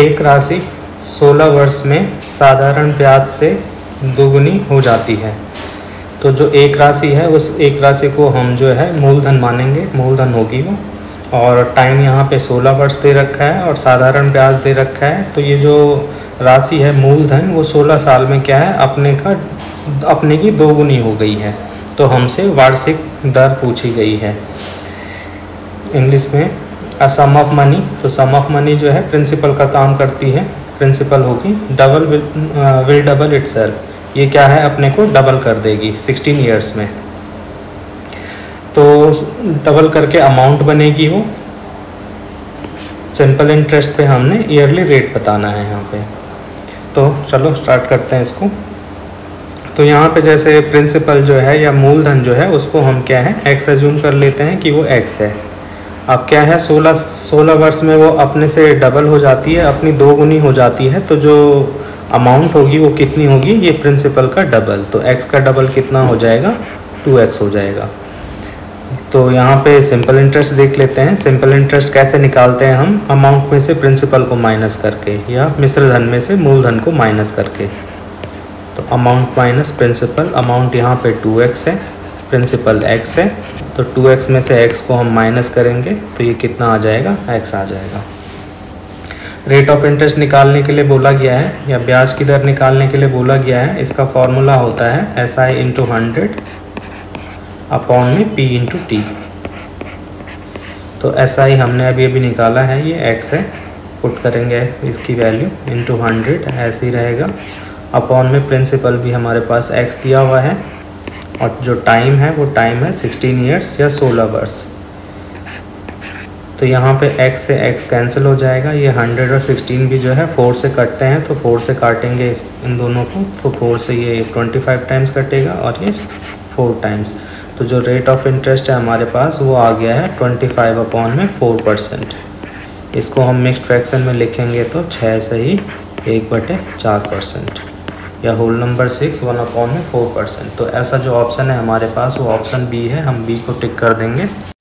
एक राशि 16 वर्ष में साधारण ब्याज से दोगुनी हो जाती है। तो जो एक राशि है उस एक राशि को हम जो है मूलधन मानेंगे, मूलधन होगी वो। और टाइम यहाँ पे 16 वर्ष दे रखा है और साधारण ब्याज दे रखा है। तो ये जो राशि है मूलधन वो 16 साल में क्या है अपने की दोगुनी हो गई है। तो हमसे वार्षिक दर पूछी गई है। इंग्लिश में अ सम ऑफ मनी, तो सम ऑफ मनी जो है प्रिंसिपल का काम करती है। प्रिंसिपल होगी डबल विल डबल इटसेल्फ, ये क्या है अपने को डबल कर देगी 16 इयर्स में। तो डबल करके अमाउंट बनेगी वो। सिंपल इंटरेस्ट पे हमने ईयरली रेट बताना है यहाँ पे। तो चलो स्टार्ट करते हैं इसको। तो यहाँ पे जैसे प्रिंसिपल जो है या मूलधन जो है उसको हम क्या है एक्स एज्यूम कर लेते हैं कि वो एक्स है। अब क्या है 16 वर्ष में वो अपने से डबल हो जाती है, अपनी दोगुनी हो जाती है। तो जो अमाउंट होगी वो कितनी होगी, ये प्रिंसिपल का डबल। तो एक्स का डबल कितना हो जाएगा, 2x हो जाएगा। तो यहाँ पे सिंपल इंटरेस्ट देख लेते हैं। सिंपल इंटरेस्ट कैसे निकालते हैं हम, अमाउंट में से प्रिंसिपल को माइनस करके या मिश्र धन में से मूलधन को माइनस करके। तो अमाउंट माइनस प्रिंसिपल, अमाउंट यहाँ पे 2x है, प्रिंसिपल x है। तो 2x में से x को हम माइनस करेंगे तो ये कितना आ जाएगा, x आ जाएगा। रेट ऑफ इंटरेस्ट निकालने के लिए बोला गया है या ब्याज की दर निकालने के लिए बोला गया है। इसका फॉर्मूला होता है SI × 100 अपॉन में P × T। तो SI हमने अभी निकाला है, ये x है, पुट करेंगे इसकी वैल्यू × 100 ऐसे ही रहेगा। अपॉन में प्रिंसिपल भी हमारे पास x दिया हुआ है और जो टाइम है वो टाइम है 16 इयर्स या 16 वर्ष। तो यहाँ पे x से x कैंसिल हो जाएगा। ये 100 और 16 भी जो है 4 से कटते हैं, तो 4 से काटेंगे इन दोनों को। तो 4 से ये 25 टाइम्स कटेगा और ये 4 टाइम्स। तो जो रेट ऑफ इंटरेस्ट है हमारे पास वो आ गया है 25 अपॉन में 4%। इसको हम मिक्स्ड फ्रैक्शन में लिखेंगे तो 6 से ही 1/4% या होल नंबर 6 1/4%। तो ऐसा जो ऑप्शन है हमारे पास वो ऑप्शन बी है, हम बी को टिक कर देंगे।